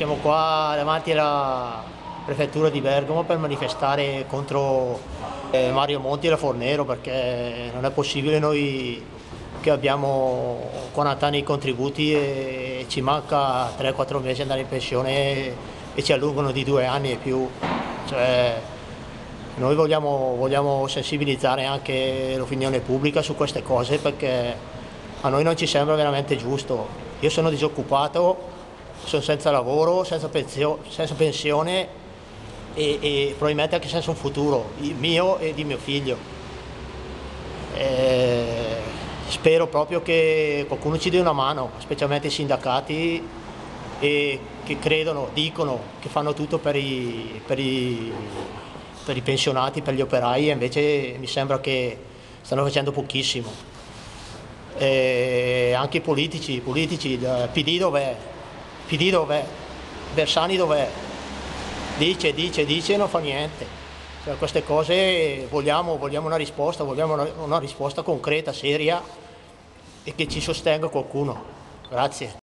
Siamo qua davanti alla Prefettura di Bergamo per manifestare contro Mario Monti e la Fornero, perché non è possibile noi che abbiamo 40 anni di contributi e ci manca 3-4 mesi andare in pensione e ci allungano di 2 anni e più. Cioè, noi vogliamo sensibilizzare anche l'opinione pubblica su queste cose, perché a noi non ci sembra veramente giusto. Io sono disoccupato, sono senza lavoro, senza pensione e probabilmente anche senza un futuro, il mio e di mio figlio. Spero proprio che qualcuno ci dia una mano, specialmente i sindacati, e che credono, dicono che fanno tutto per i pensionati, per gli operai, e invece mi sembra che stanno facendo pochissimo. Anche i politici, il PD dov'è? Bersani dov'è? Dice e non fa niente. Cioè, queste cose vogliamo una risposta, vogliamo una risposta concreta, seria, e che ci sostenga qualcuno. Grazie.